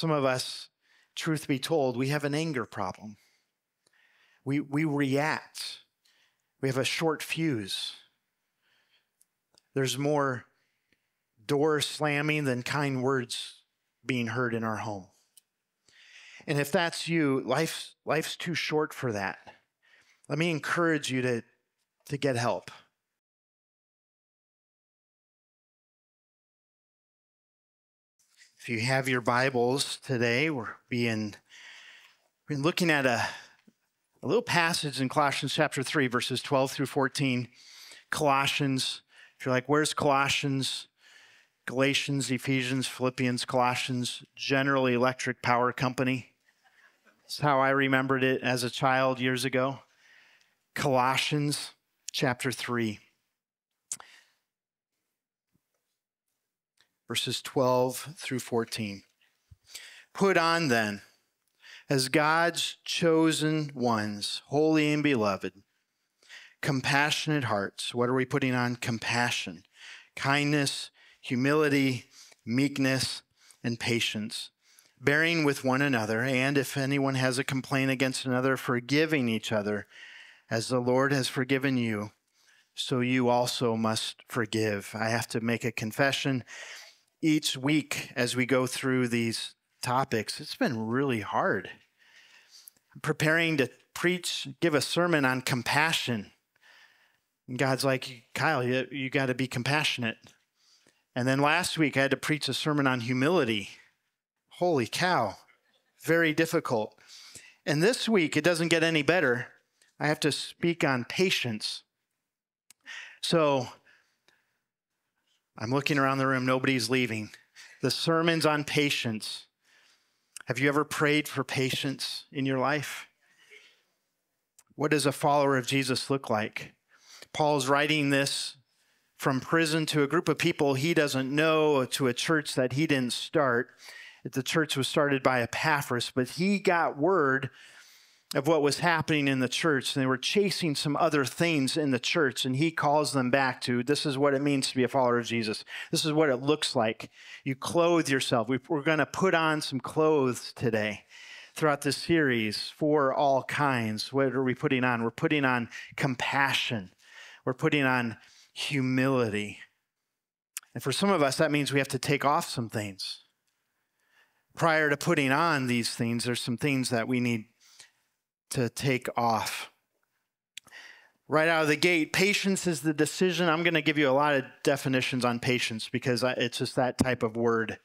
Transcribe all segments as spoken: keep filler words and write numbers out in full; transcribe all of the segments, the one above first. Some of us, truth be told, we have an anger problem. We, we react. We have a short fuse. There's more door slamming than kind words being heard in our home. And if that's you, life, life's too short for that. Let me encourage you to, to get help. If you have your Bibles today, we're being we're looking at a, a little passage in Colossians chapter three, verses twelve through fourteen. Colossians, if you're like, where's Colossians? Galatians, Ephesians, Philippians, Colossians, General Electric Power Company. That's how I remembered it as a child years ago. Colossians chapter three. Verses twelve through fourteen. Put on then, as God's chosen ones, holy and beloved, compassionate hearts. What are we putting on? Compassion, kindness, humility, meekness, and patience, bearing with one another, and if anyone has a complaint against another, forgiving each other, as the Lord has forgiven you, so you also must forgive. I have to make a confession. Each week as we go through these topics, it's been really hard. I'm preparing to preach, give a sermon on compassion. And God's like, Kyle, you, you got to be compassionate. And then last week I had to preach a sermon on humility. Holy cow, very difficult. And this week it doesn't get any better. I have to speak on patience. So I'm looking around the room, nobody's leaving. The sermon's on patience. Have you ever prayed for patience in your life? What does a follower of Jesus look like? Paul's writing this from prison to a group of people he doesn't know, to a church that he didn't start. The church was started by Epaphras, but he got word of what was happening in the church, and they were chasing some other things in the church, and he calls them back to, this is what it means to be a follower of Jesus. This is what it looks like. You clothe yourself. We're going to put on some clothes today throughout this series for all kinds. What are we putting on? We're putting on compassion. We're putting on humility. And for some of us, that means we have to take off some things. Prior to putting on these things, there's some things that we need to take off. Right out of the gate, patience is the decision. I'm going to give you a lot of definitions on patience because it's just that type of word.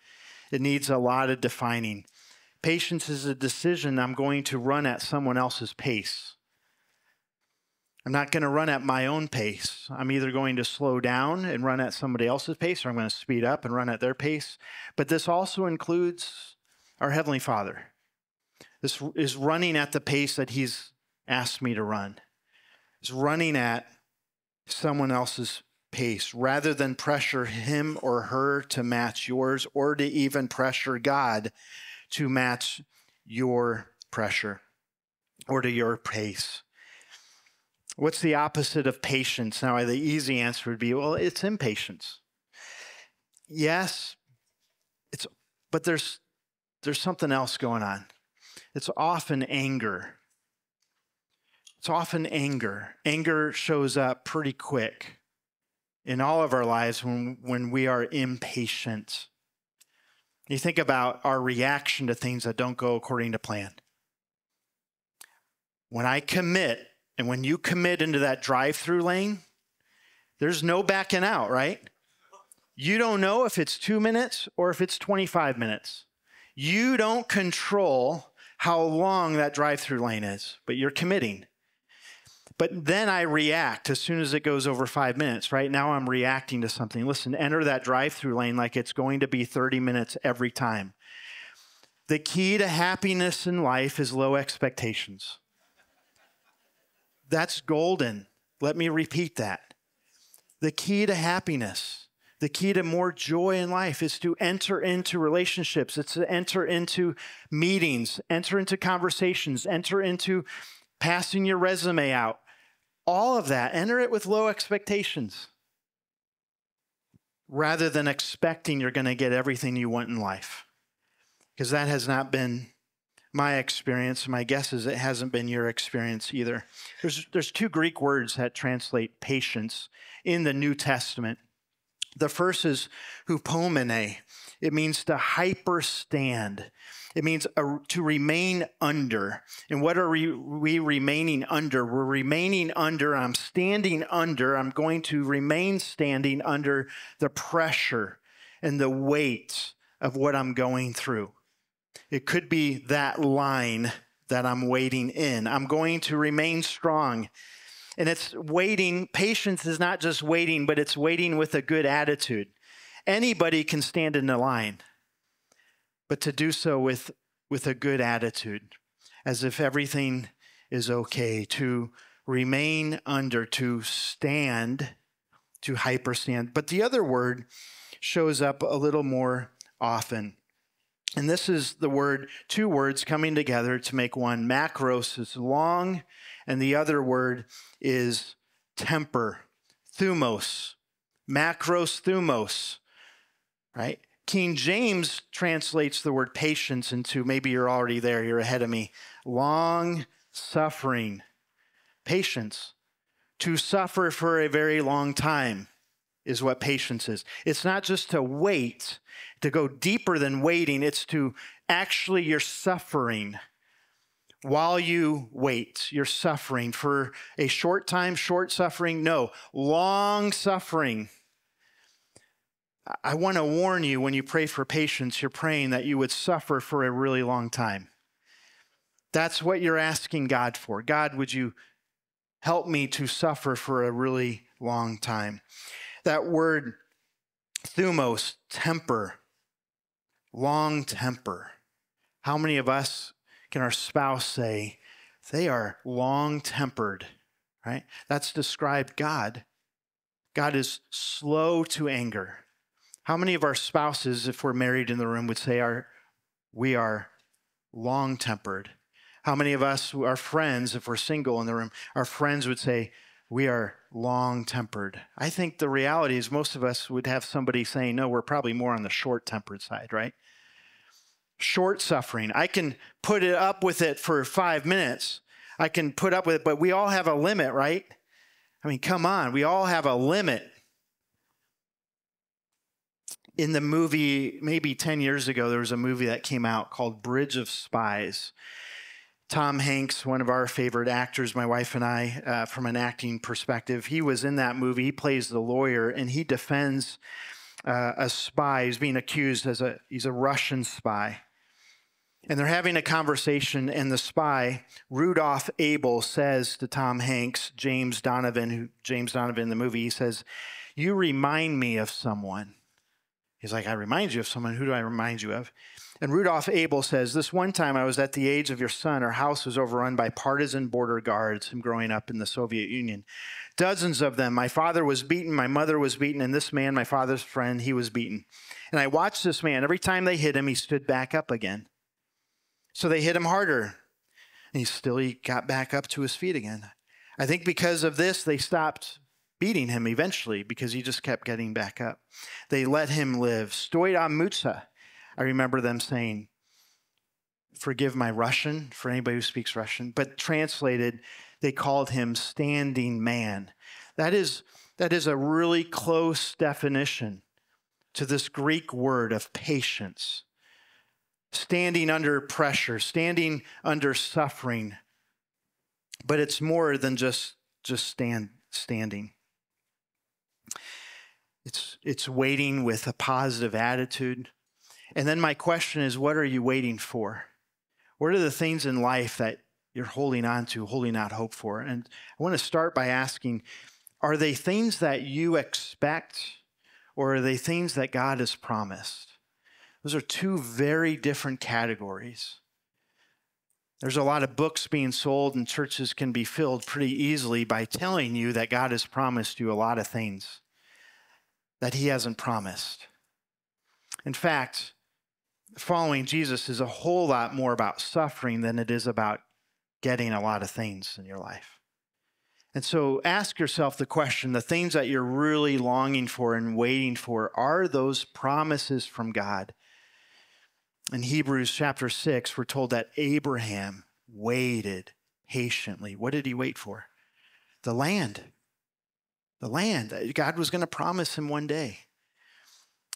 It needs a lot of defining. Patience is a decision. I'm going to run at someone else's pace. I'm not going to run at my own pace. I'm either going to slow down and run at somebody else's pace, or I'm going to speed up and run at their pace. But this also includes our Heavenly Father. This is running at the pace that he's asked me to run. It's running at someone else's pace rather than pressure him or her to match yours, or to even pressure God to match your pressure or to your pace. What's the opposite of patience? Now, the easy answer would be, well, it's impatience. Yes, it's, but there's, there's something else going on. It's often anger. It's often anger. Anger shows up pretty quick in all of our lives when, when we are impatient. You think about our reaction to things that don't go according to plan. When I commit, and when you commit into that drive-through lane, there's no backing out, right? You don't know if it's two minutes or if it's twenty-five minutes. You don't control how long that drive-through lane is, but you're committing. But then I react as soon as it goes over five minutes. Right now I'm reacting to something. Listen, enter that drive-through lane like it's going to be thirty minutes every time. The key to happiness in life is low expectations. That's golden. Let me repeat that. The key to happiness, the key to more joy in life, is to enter into relationships. It's to enter into meetings, enter into conversations, enter into passing your resume out. All of that, enter it with low expectations rather than expecting you're going to get everything you want in life. because that has not been my experience. My guess is it hasn't been your experience either. There's, there's two Greek words that translate patience in the New Testament. The first is hupomene. It means to hyperstand. It means a, to remain under. And what are we, we remaining under? We're remaining under, I'm standing under, I'm going to remain standing under the pressure and the weight of what I'm going through. It could be that line that I'm waiting in. I'm going to remain strong. And it's waiting. Patience is not just waiting, but it's waiting with a good attitude. Anybody can stand in the line, but to do so with, with a good attitude, as if everything is okay, to remain under, to stand, to hyperstand. But the other word shows up a little more often. And this is the word, two words coming together to make one. Makros is long, and the other word is temper, thumos. Makros, thumos, right? King James translates the word patience into, maybe you're already there, you're ahead of me, long suffering, patience. To suffer for a very long time is what patience is. It's not just to wait, to go deeper than waiting. It's to actually, you're suffering while you wait. You're suffering for a short time, short suffering. No, long suffering. I want to warn you, when you pray for patience, you're praying that you would suffer for a really long time. That's what you're asking God for. God, would you help me to suffer for a really long time? That word, thumos, temper, long temper. How many of us can our spouse say, they are long-tempered, right? That's described God. God is slow to anger. How many of our spouses, if we're married in the room, would say our, we are long-tempered? How many of us, our friends, if we're single in the room, our friends would say, we are long-tempered? I think the reality is most of us would have somebody saying, no, we're probably more on the short-tempered side, right? Short suffering. I can put it up with it for five minutes. I can put up with it, but we all have a limit, right? I mean, come on, we all have a limit. In the movie, maybe ten years ago, there was a movie that came out called Bridge of Spies. Tom Hanks, one of our favorite actors, my wife and I, uh, from an acting perspective, he was in that movie. He plays the lawyer, and he defends uh, a spy who's being accused as a, he's a Russian spy. And they're having a conversation, and the spy, Rudolph Abel, says to Tom Hanks, James Donovan, who James Donovan in the movie, he says, you remind me of someone. He's like, I remind you of someone. Who do I remind you of? And Rudolph Abel says, this one time I was at the age of your son. Our house was overrun by partisan border guards, him growing up in the Soviet Union. Dozens of them. My father was beaten. My mother was beaten. And this man, my father's friend, he was beaten. And I watched this man. Every time they hit him, he stood back up again. So they hit him harder. And he still he got back up to his feet again. I think because of this, they stopped beating him eventually because he just kept getting back up. They let him live. Stoida mutsa. I remember them saying, forgive my Russian, for anybody who speaks Russian, but translated, they called him standing man. That is, that is a really close definition to this Greek word of patience. Standing under pressure, standing under suffering. But it's more than just, just stand, standing. It's, it's waiting with a positive attitude. And then my question is, what are you waiting for? What are the things in life that you're holding on to, holding out hope for? And I want to start by asking, are they things that you expect, or are they things that God has promised? Those are two very different categories. There's a lot of books being sold, and churches can be filled pretty easily by telling you that God has promised you a lot of things that he hasn't promised. In fact, following Jesus is a whole lot more about suffering than it is about getting a lot of things in your life. And so ask yourself the question, the things that you're really longing for and waiting for, are those promises from God? In Hebrews chapter six, we're told that Abraham waited patiently. What did he wait for? The land. The land. God was going to promise him one day.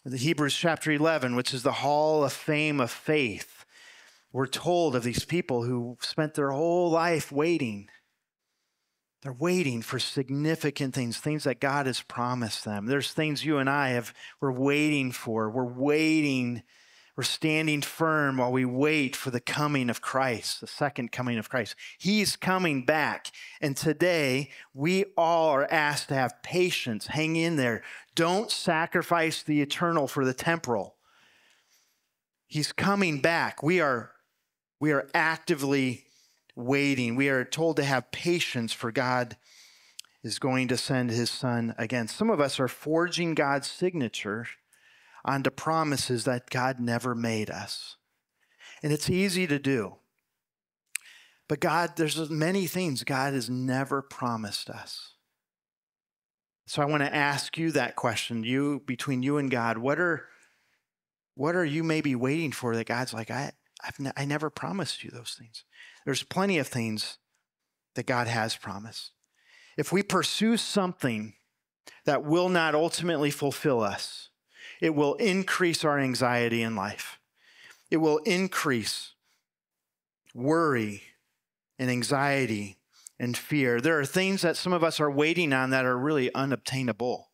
In Hebrews chapter eleven, which is the hall of fame of faith, we're told of these people who spent their whole life waiting. They're waiting for significant things, things that God has promised them. There's things you and I have, we're waiting for. We're waiting. We're standing firm while we wait for the coming of Christ, the second coming of Christ. He's coming back. And today, we all are asked to have patience. Hang in there. Don't sacrifice the eternal for the temporal. He's coming back. We are, we are actively waiting. We are told to have patience, for God is going to send his son again. Some of us are forging God's signature onto promises that God never made us. And it's easy to do. But God, there's many things God has never promised us. So I want to ask you that question, you between you and God, what are, what are you maybe waiting for that God's like, I, I've ne- I never promised you those things. There's plenty of things that God has promised. If we pursue something that will not ultimately fulfill us, it will increase our anxiety in life. It will increase worry and anxiety and fear. There are things that some of us are waiting on that are really unobtainable.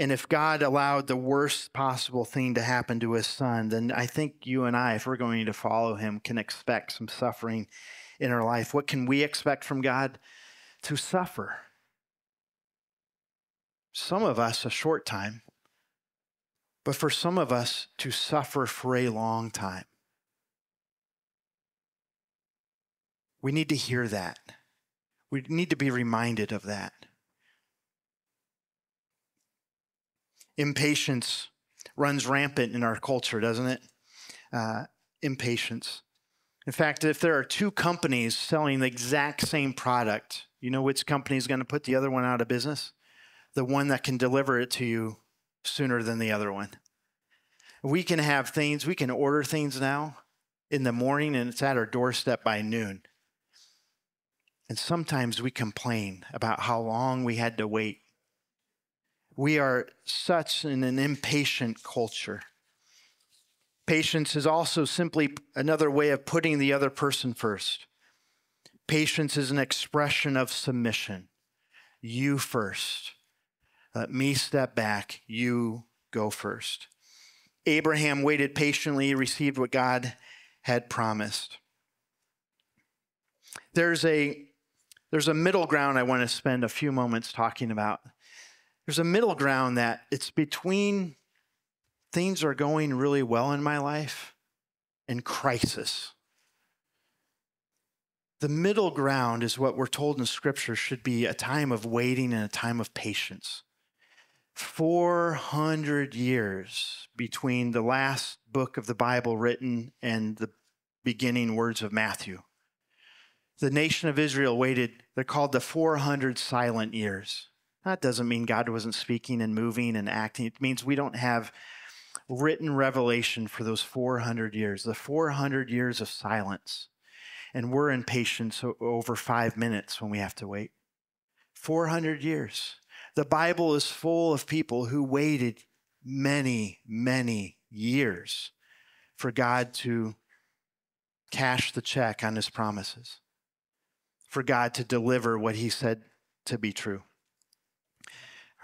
And if God allowed the worst possible thing to happen to his son, then I think you and I, if we're going to follow him, can expect some suffering in our life. What can we expect from God? To suffer. Some of us a short time, but for some of us to suffer for a long time. We need to hear that. We need to be reminded of that. Impatience runs rampant in our culture, doesn't it? Uh, impatience. In fact, if there are two companies selling the exact same product, you know which company is going to put the other one out of business? The one that can deliver it to you sooner than the other one. We can have things, we can order things now in the morning and it's at our doorstep by noon. And sometimes we complain about how long we had to wait. We are such in an impatient culture. Patience is also simply another way of putting the other person first. Patience is an expression of submission. You first. Let me step back. You go first. Abraham waited patiently, received what God had promised. There's a, there's a middle ground I want to spend a few moments talking about. There's a middle ground that it's between things are going really well in my life and crisis. The middle ground is what we're told in Scripture should be a time of waiting and a time of patience. four hundred years between the last book of the Bible written and the beginning words of Matthew. The nation of Israel waited, they're called the four hundred silent years. That doesn't mean God wasn't speaking and moving and acting. It means we don't have written revelation for those four hundred years, the four hundred years of silence. And we're impatient so over five minutes when we have to wait. four hundred years. The Bible is full of people who waited many, many years for God to cash the check on his promises, for God to deliver what he said to be true.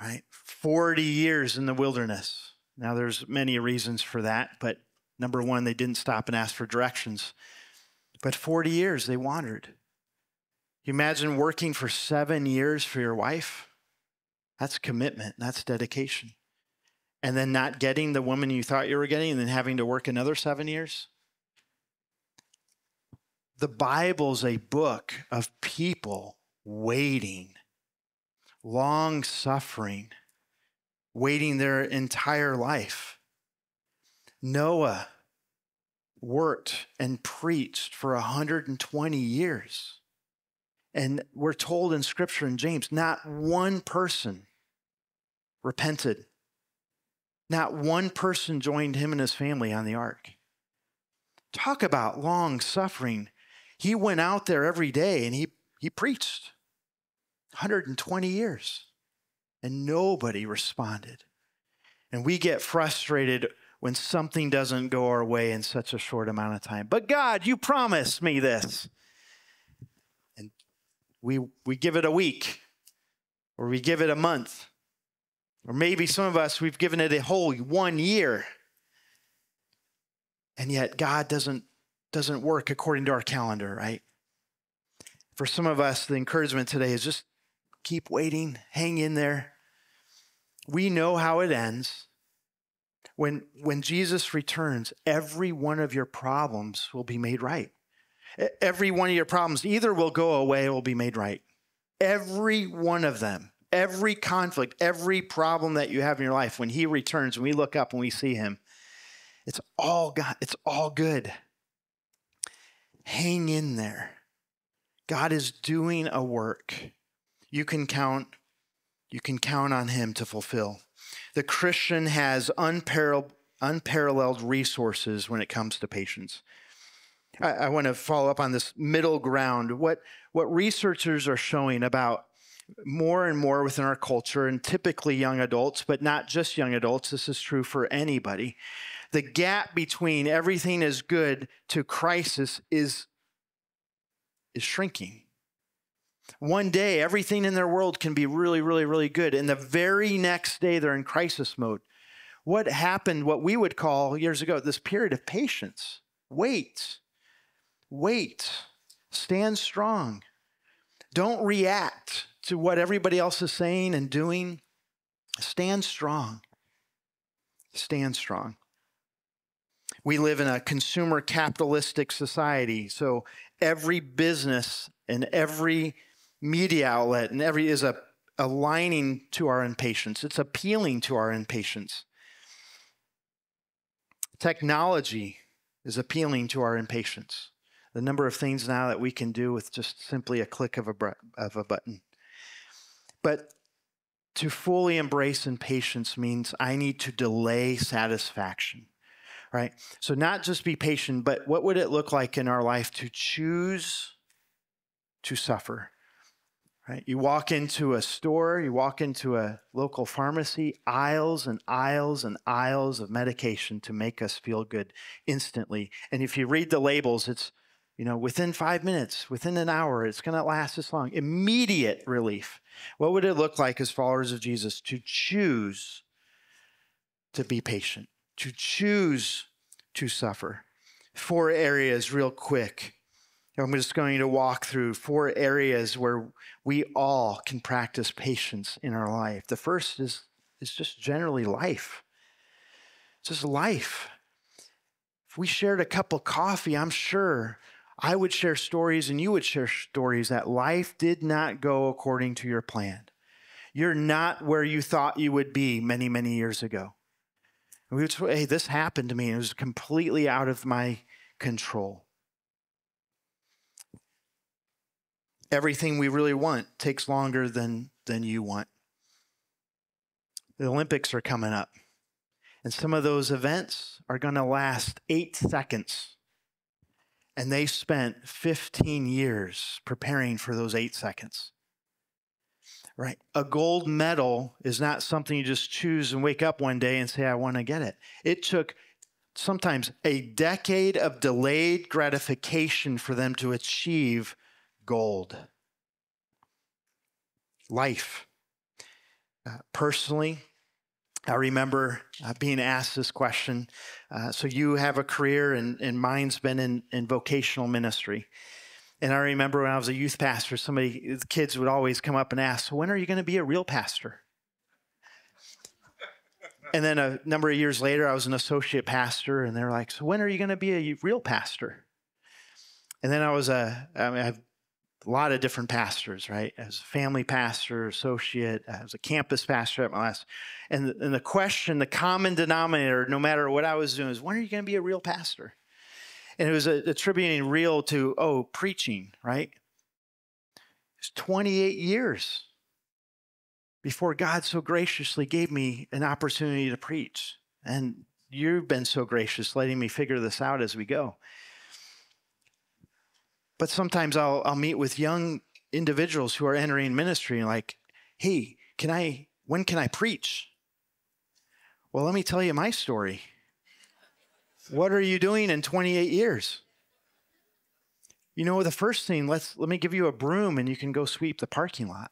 All right? forty years in the wilderness. Now, there's many reasons for that, but number one, they didn't stop and ask for directions. But forty years, they wandered. You imagine working for seven years for your wife? That's commitment. That's dedication. And then not getting the woman you thought you were getting and then having to work another seven years. The Bible's a book of people waiting, long suffering, waiting their entire life. Noah worked and preached for one hundred twenty years. And we're told in Scripture in James, not one person repented. Not one person joined him and his family on the ark. Talk about long suffering. He went out there every day and he, he preached one hundred twenty years and nobody responded. And we get frustrated when something doesn't go our way in such a short amount of time. But God, you promised me this. And we, we give it a week or we give it a month. Or maybe some of us, we've given it a whole one year. And yet God doesn't, doesn't work according to our calendar, right? For some of us, the encouragement today is just keep waiting, hang in there. We know how it ends. When, when Jesus returns, every one of your problems will be made right. Every one of your problems either will go away or will be made right. Every one of them. Every conflict, every problem that you have in your life, when he returns, when we look up and we see him, it's all God, it's all good. Hang in there. God is doing a work. You can count, you can count on him to fulfill. The Christian has unparalleled, unparalleled resources when it comes to patience. I, I want to follow up on this middle ground. What, what researchers are showing about more and more within our culture, and typically young adults, but not just young adults, this is true for anybody. The gap between everything is good to crisis is, is shrinking. One day, everything in their world can be really, really, really good, and the very next day, they're in crisis mode. What happened, what we would call years ago, this period of patience, wait, wait, stand strong, don't react to what everybody else is saying and doing. Stand strong. Stand strong. We live in a consumer capitalistic society, so every business and every media outlet and every is a, aligning to our impatience. It's appealing to our impatience. Technology is appealing to our impatience. The number of things now that we can do with just simply a click of a, of a button. But to fully embrace impatience means I need to delay satisfaction, right? So not just be patient, but what would it look like in our life to choose to suffer, right? You walk into a store, you walk into a local pharmacy, aisles and aisles and aisles of medication to make us feel good instantly. And if you read the labels, it's, you know, within five minutes, within an hour, it's going to last this long. Immediate relief. What would it look like as followers of Jesus to choose to be patient, to choose to suffer? Four areas real quick. I'm just going to walk through four areas where we all can practice patience in our life. The first is, is just generally life. It's just life. If we shared a cup of coffee, I'm sure I would share stories and you would share stories that life did not go according to your plan. You're not where you thought you would be many, many years ago. And we would say, hey, this happened to me. It was completely out of my control. Everything we really want takes longer than, than you want. The Olympics are coming up. And some of those events are going to last eight seconds. And they spent fifteen years preparing for those eight seconds, right? A gold medal is not something you just choose and wake up one day and say, I want to get it. It took sometimes a decade of delayed gratification for them to achieve gold. Life. Uh, personally, I remember uh, being asked this question. Uh, so you have a career and, and mine's been in, in vocational ministry. And I remember when I was a youth pastor, somebody, the kids would always come up and ask, so when are you going to be a real pastor? And then a number of years later, I was an associate pastor and they're like, so when are you going to be a real pastor? And then I was a, I mean, I have a lot of different pastors, right? As a family pastor, associate, I was a campus pastor at my last. And the, and the question, the common denominator, no matter what I was doing, is when are you going to be a real pastor? And it was a, attributing real to, oh, preaching, right? It's twenty-eight years before God so graciously gave me an opportunity to preach. And you've been so gracious letting me figure this out as we go. But sometimes I'll, I'll meet with young individuals who are entering ministry and like, hey, can I, when can I preach? Well, let me tell you my story. What are you doing in twenty-eight years? You know, the first thing, let's, let me give you a broom and you can go sweep the parking lot.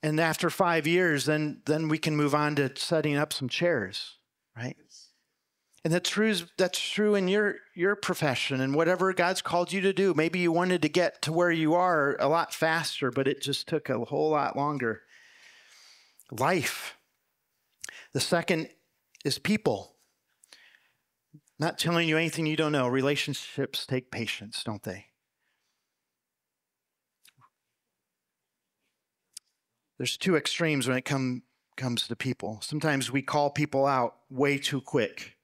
And after five years, then, then we can move on to setting up some chairs, right? And that's true, that's true in your, your profession and whatever God's called you to do. Maybe you wanted to get to where you are a lot faster, but it just took a whole lot longer. Life. The second is people. Not telling you anything you don't know. Relationships take patience, don't they? There's two extremes when it come, comes to people. Sometimes we call people out way too quick.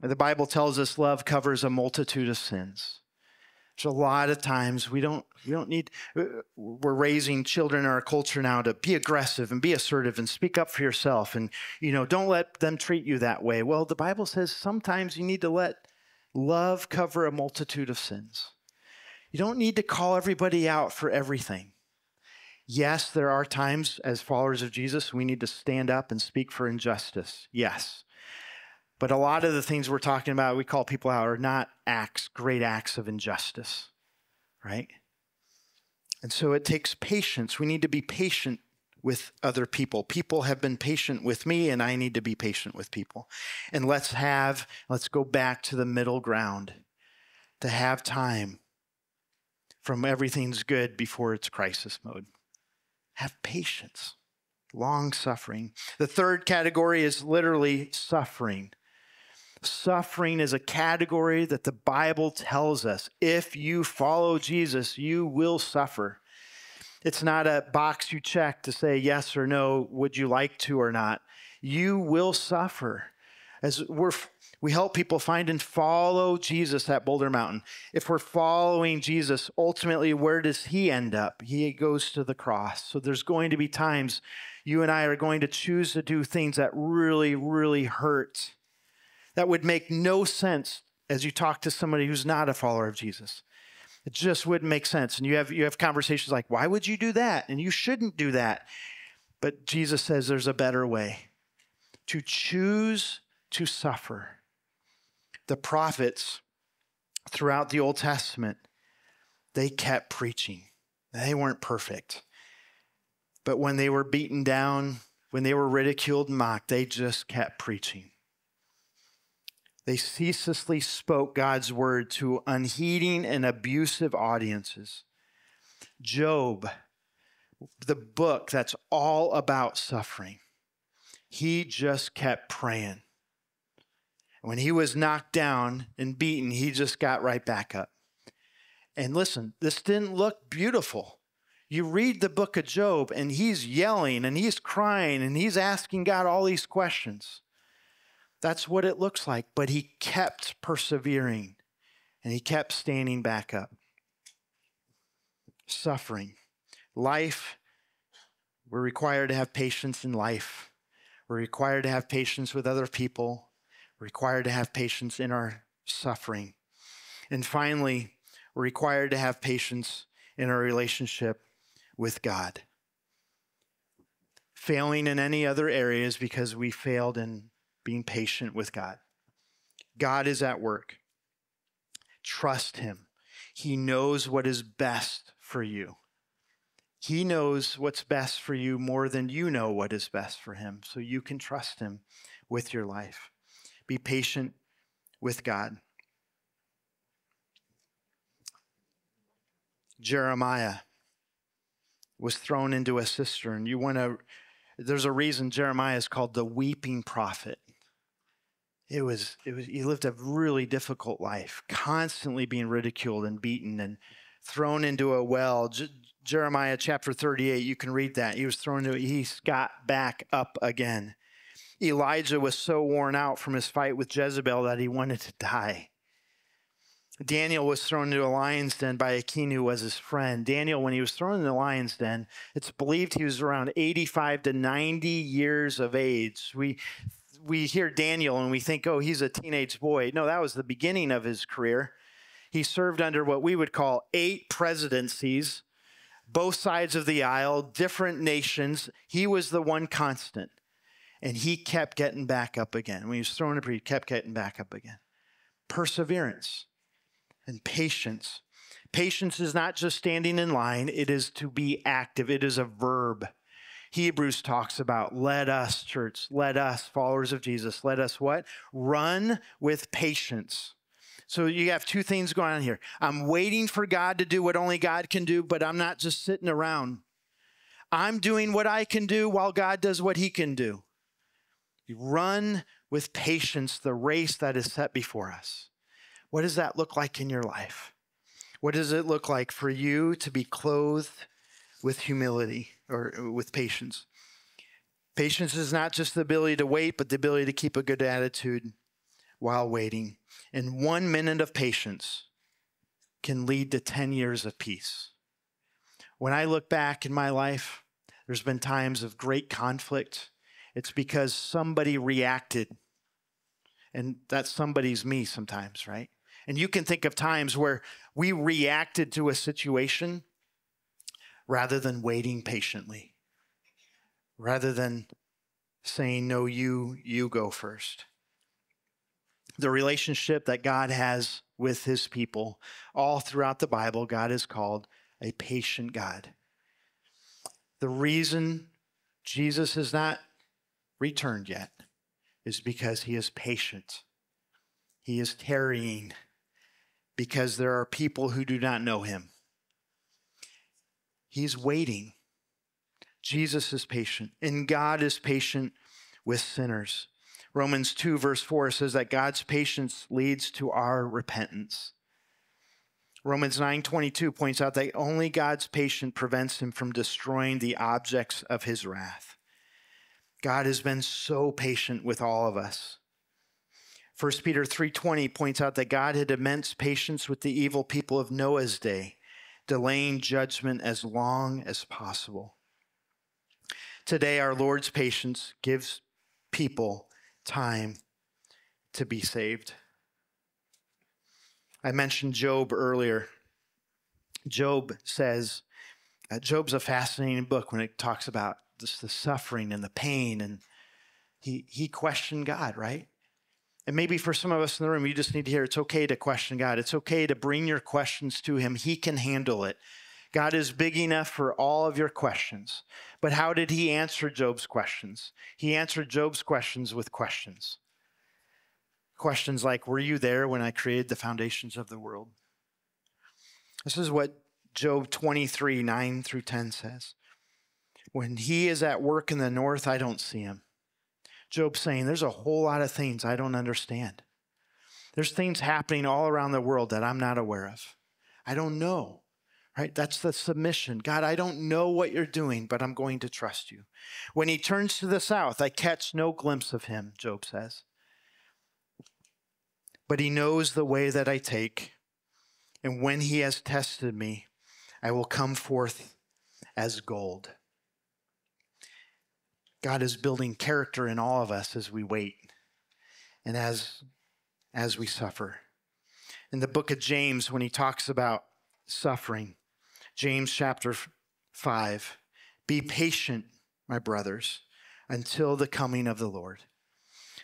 The Bible tells us love covers a multitude of sins. So a lot of times we don't, we don't need, we're raising children in our culture now to be aggressive and be assertive and speak up for yourself and, you know, don't let them treat you that way. Well, the Bible says sometimes you need to let love cover a multitude of sins. You don't need to call everybody out for everything. Yes, there are times as followers of Jesus, we need to stand up and speak for injustice. Yes. But a lot of the things we're talking about, we call people out, are not acts, great acts of injustice, right? And so it takes patience. We need to be patient with other people. People have been patient with me, and I need to be patient with people. And let's have, let's go back to the middle ground, to have time from everything's good before it's crisis mode. Have patience, long suffering. The third category is literally suffering. Suffering is a category that the Bible tells us, if you follow Jesus, you will suffer. It's not a box you check to say yes or no, would you like to or not. You will suffer. As we're, we help people find and follow Jesus at Boulder Mountain. If we're following Jesus, ultimately, where does he end up? He goes to the cross. So there's going to be times you and I are going to choose to do things that really, really hurt. That would make no sense as you talk to somebody who's not a follower of Jesus. It just wouldn't make sense. And you have, you have conversations like, why would you do that? And you shouldn't do that. But Jesus says there's a better way. To choose to suffer. The prophets throughout the Old Testament, they kept preaching. They weren't perfect. But when they were beaten down, when they were ridiculed and mocked, they just kept preaching. They ceaselessly spoke God's word to unheeding and abusive audiences. Job, the book that's all about suffering, he just kept praying. When he was knocked down and beaten, he just got right back up. And listen, this didn't look beautiful. You read the book of Job, and he's yelling, and he's crying, and he's asking God all these questions. That's what it looks like. But he kept persevering, and he kept standing back up. Suffering. Life, we're required to have patience in life. We're required to have patience with other people. We're required to have patience in our suffering. And finally, we're required to have patience in our relationship with God. Failing in any other areas because we failed in being patient with God. God is at work. Trust him. He knows what is best for you. He knows what's best for you more than you know what is best for him. So you can trust him with your life. Be patient with God. Jeremiah was thrown into a cistern. You want to, there's a reason Jeremiah is called the weeping prophet. It was, it was, he lived a really difficult life, constantly being ridiculed and beaten and thrown into a well. Je- Jeremiah chapter thirty-eight, you can read that. He was thrown into, he got back up again. Elijah was so worn out from his fight with Jezebel that he wanted to die. Daniel was thrown into a lion's den by Akinu, who was his friend. Daniel, when he was thrown into the lion's den, it's believed he was around eighty-five to ninety years of age. We we hear Daniel and we think, oh, he's a teenage boy. No, that was the beginning of his career. He served under what we would call eight presidencies, both sides of the aisle, different nations. He was the one constant. And he kept getting back up again. When he was thrown up, he kept getting back up again. Perseverance and patience. Patience is not just standing in line. It is to be active. It is a verb. Hebrews talks about, let us, church, let us, followers of Jesus, let us what? Run with patience. So you have two things going on here. I'm waiting for God to do what only God can do, but I'm not just sitting around. I'm doing what I can do while God does what he can do. You run with patience the race that is set before us. What does that look like in your life? What does it look like for you to be clothed with humility or with patience? Patience is not just the ability to wait, but the ability to keep a good attitude while waiting. And one minute of patience can lead to ten years of peace. When I look back in my life, there's been times of great conflict. It's because somebody reacted, and that somebody's me sometimes, right? And you can think of times where we reacted to a situation rather than waiting patiently, rather than saying, no, you, you go first. The relationship that God has with his people, all throughout the Bible, God is called a patient God. The reason Jesus is not returned yet is because he is patient. He is tarrying because there are people who do not know him. He's waiting. Jesus is patient, and God is patient with sinners. Romans two verse four says that God's patience leads to our repentance. Romans nine twenty-two points out that only God's patience prevents him from destroying the objects of his wrath. God has been so patient with all of us. First Peter three twenty points out that God had immense patience with the evil people of Noah's day, delaying judgment as long as possible. Today, our Lord's patience gives people time to be saved. I mentioned Job earlier. Job says, uh, Job's a fascinating book when it talks about This, the suffering and the pain, and he he questioned God, right? And maybe for some of us in the room, you just need to hear it's okay to question God. It's okay to bring your questions to him. He can handle it. God is big enough for all of your questions. But how did he answer Job's questions? He answered Job's questions with questions. Questions like, were you there when I created the foundations of the world? This is what Job twenty-three, nine through ten says. When he is at work in the north, I don't see him. Job's saying, there's a whole lot of things I don't understand. There's things happening all around the world that I'm not aware of. I don't know, right? That's the submission. God, I don't know what you're doing, but I'm going to trust you. When he turns to the south, I catch no glimpse of him, Job says. But he knows the way that I take. And when he has tested me, I will come forth as gold. God is building character in all of us as we wait and as, as we suffer. In the book of James, when he talks about suffering, James chapter five, be patient, my brothers, until the coming of the Lord.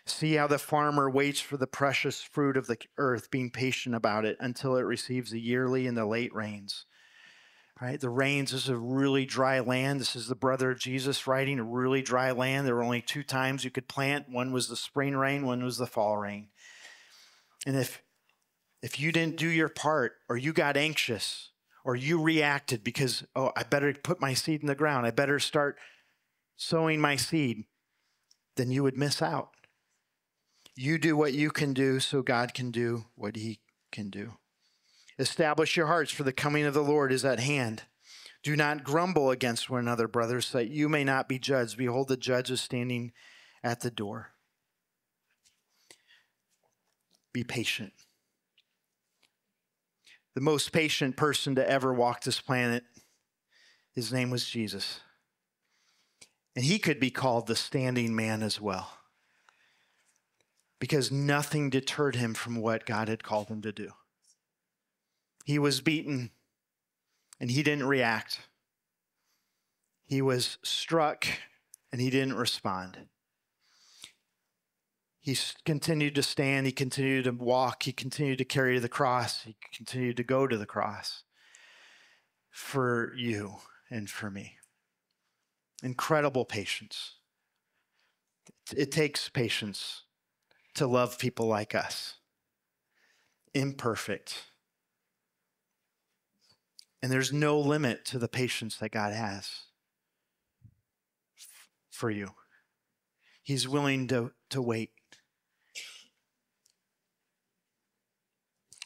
See how the farmer waits for the precious fruit of the earth, being patient about it until it receives the yearly and the late rains. Right? The rains, this is a really dry land. This is the brother of Jesus writing, a really dry land. There were only two times you could plant. One was the spring rain, one was the fall rain. And if, if you didn't do your part, or you got anxious, or you reacted because, oh, I better put my seed in the ground, I better start sowing my seed, then you would miss out. You do what you can do so God can do what he can do. Establish your hearts, for the coming of the Lord is at hand. Do not grumble against one another, brothers, so that you may not be judged. Behold, the judge is standing at the door. Be patient. The most patient person to ever walk this planet, his name was Jesus. And he could be called the standing man as well. because nothing deterred him from what God had called him to do. He was beaten and he didn't react. He was struck and he didn't respond. He continued to stand, he continued to walk, he continued to carry the cross, he continued to go to the cross for you and for me. Incredible patience. It takes patience to love people like us. Imperfect. And there's no limit to the patience that God has for you. He's willing to, to wait.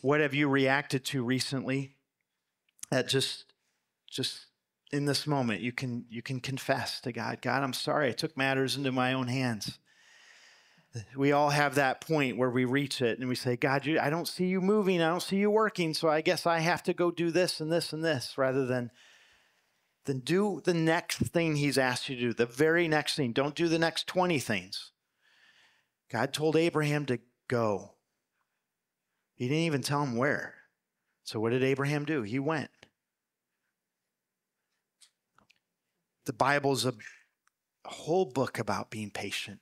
What have you reacted to recently that just, just in this moment, you can, you can confess to God, God, I'm sorry, I took matters into my own hands. We all have that point where we reach it and we say, God, you, I don't see you moving. I don't see you working. So I guess I have to go do this and this and this rather than, than do the next thing he's asked you to do, the very next thing. Don't do the next twenty things. God told Abraham to go. He didn't even tell him where. So what did Abraham do? He went. The Bible's a whole book about being patient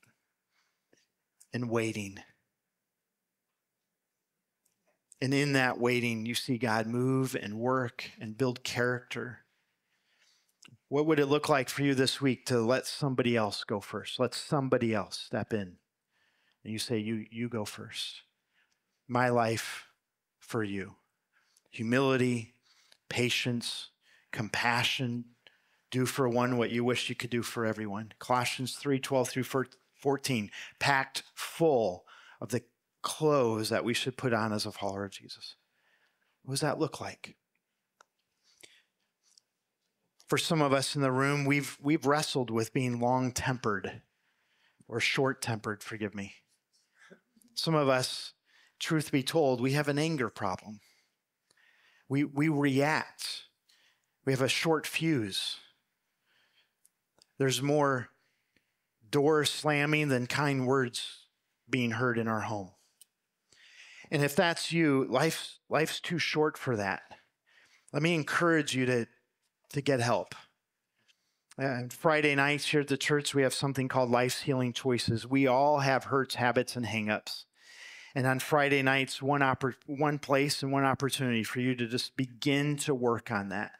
and waiting. And in that waiting, you see God move and work and build character. What would it look like for you this week to let somebody else go first? Let somebody else step in. And you say, you, you go first. My life for you. Humility, patience, compassion. Do for one what you wish you could do for everyone. Colossians three, twelve through fourteen. Packed full of the clothes that we should put on as a follower of Jesus. What does that look like? For some of us in the room, we've, we've wrestled with being long-tempered or short-tempered, forgive me. Some of us, truth be told, we have an anger problem. We, we react. We have a short fuse. There's more door slamming than kind words being heard in our home. And if that's you, life, life's too short for that. Let me encourage you to, to get help. Uh, Friday nights here at the church, we have something called Life's Healing Choices. We all have hurts, habits, and hang-ups. And on Friday nights, one, oppor- one place and one opportunity for you to just begin to work on that.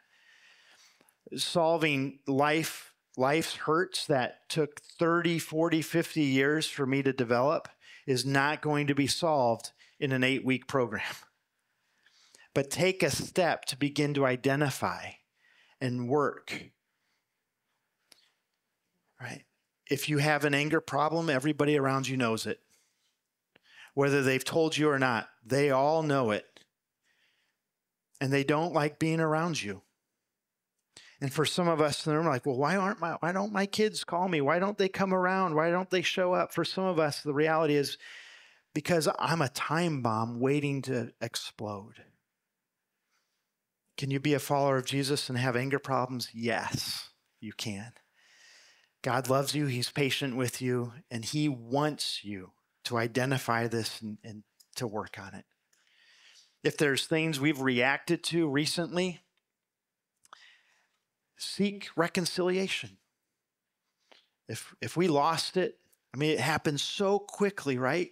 Solving life, life's hurts that took thirty, forty, fifty years for me to develop is not going to be solved in an eight-week program. But take a step to begin to identify and work. Right? If you have an anger problem, everybody around you knows it. Whether they've told you or not, they all know it. And they don't like being around you. And for some of us in the room, we're like, well, why aren't my, why don't my kids call me? Why don't they come around? Why don't they show up? For some of us, the reality is because I'm a time bomb waiting to explode. Can you be a follower of Jesus and have anger problems? Yes, you can. God loves you. He's patient with you. And he wants you to identify this and, and to work on it. If there's things we've reacted to recently, seek reconciliation. If, if we lost it, I mean, it happens so quickly, right?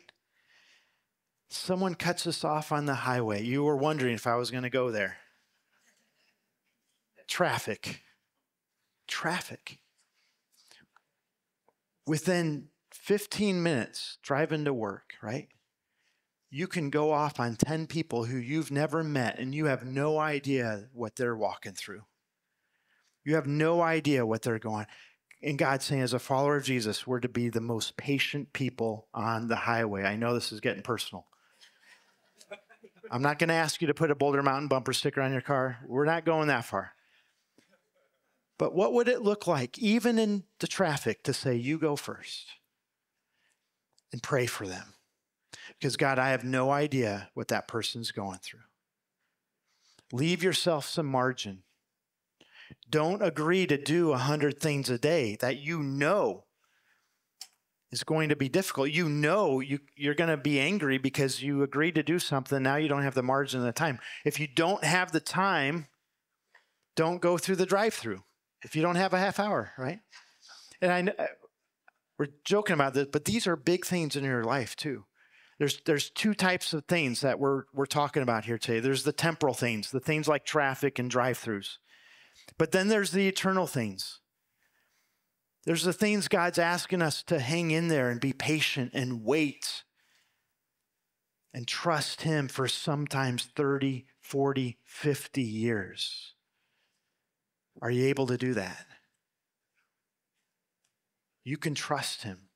Someone cuts us off on the highway. You were wondering if I was going to go there. Traffic. Traffic. Within fifteen minutes driving to work, right? You can go off on ten people who you've never met and you have no idea what they're walking through. You have no idea what they're going. And God's saying, as a follower of Jesus, we're to be the most patient people on the highway. I know this is getting personal. I'm not going to ask you to put a Boulder Mountain bumper sticker on your car. We're not going that far. But what would it look like, even in the traffic, to say, you go first? And pray for them. Because God, I have no idea what that person's going through. Leave yourself some margin. Don't agree to do a hundred things a day that you know is going to be difficult. You know you, you're going to be angry because you agreed to do something. Now you don't have the margin of the time. If you don't have the time, don't go through the drive-through. If you don't have a half hour, right? And I know, we're joking about this, but these are big things in your life too. There's, there's two types of things that we're, we're talking about here today. There's the temporal things, the things like traffic and drive-throughs. But then there's the eternal things. There's the things God's asking us to hang in there and be patient and wait and trust him for sometimes thirty, forty, fifty years. Are you able to do that? You can trust him.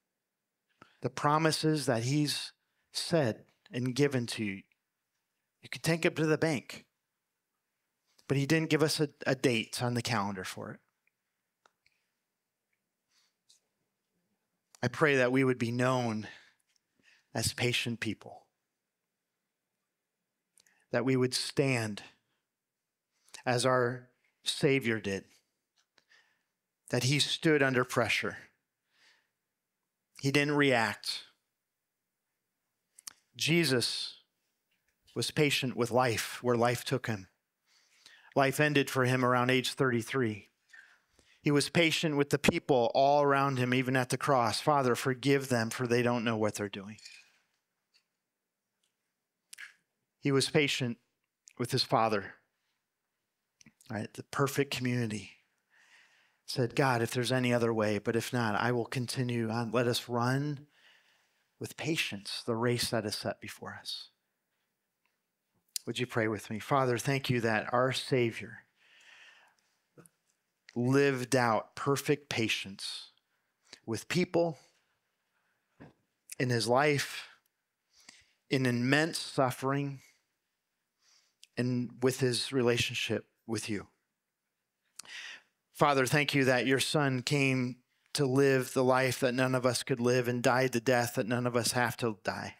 The promises that he's said and given to you, you can take it to the bank. But he didn't give us a, a date on the calendar for it. I pray that we would be known as patient people, that we would stand as our Savior did, that he stood under pressure. He didn't react. Jesus was patient with life, where life took him. Life ended for him around age thirty-three. He was patient with the people all around him, even at the cross. Father, forgive them, for they don't know what they're doing. He was patient with his father, right? The perfect community. Said, God, if there's any other way, but if not, I will continue on. Let us run with patience the race that is set before us. Would you pray with me? Father, thank you that our Savior lived out perfect patience with people, in his life, in immense suffering, and with his relationship with you. Father, thank you that your Son came to live the life that none of us could live and died the death that none of us have to die.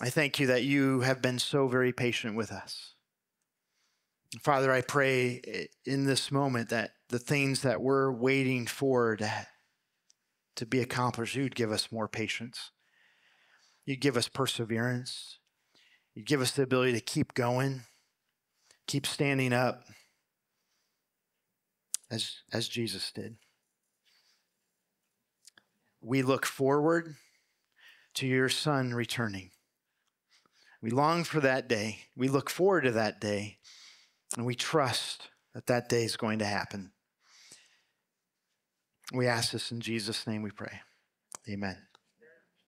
I thank you that you have been so very patient with us. Father, I pray in this moment that the things that we're waiting for to, to be accomplished, you'd give us more patience. You'd give us perseverance. You'd give us the ability to keep going, keep standing up as, as Jesus did. We look forward to your Son returning. We long for that day. We look forward to that day, and we trust that that day is going to happen. We ask this in Jesus' name we pray. Amen.